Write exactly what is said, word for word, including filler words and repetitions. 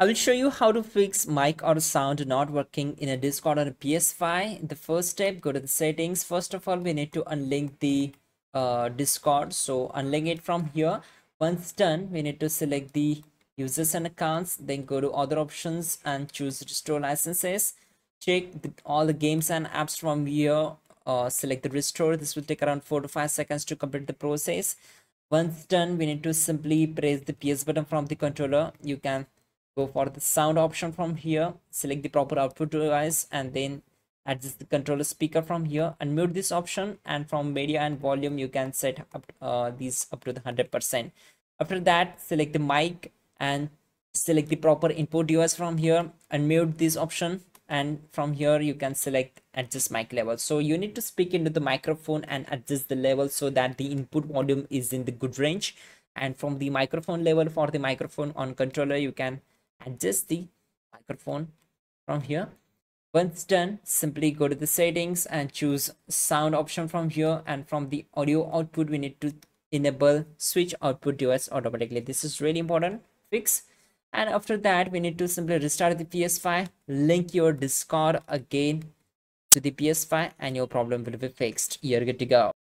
I will show you how to fix mic or sound not working in a Discord or a P S five. The first step, go to the settings. First of all, we need to unlink the uh, Discord. So unlink it from here. Once done, we need to select the users and accounts. Then go to other options and choose restore licenses. Check the, all the games and apps from here. Uh, select the restore. This will take around four to five seconds to complete the process. Once done, we need to simply press the P S button from the controller. You can go for the sound option from here, select the proper output device, and then adjust the controller speaker from here. Unmute this option, and from media and volume, you can set up uh, these up to the one hundred percent. After that, select the mic and select the proper input device from here. Unmute this option, and from here, you can select adjust mic level. So you need to speak into the microphone and adjust the level so that the input volume is in the good range. And from the microphone level, for the microphone on controller, you can adjust the microphone from here. Once done, simply go to the settings and choose sound option from here, and from the audio output we need to enable switch output device automatically. This is really important fix. And after that, we need to simply restart the P S five, link your Discord again to the P S five, and your problem will be fixed. You're good to go.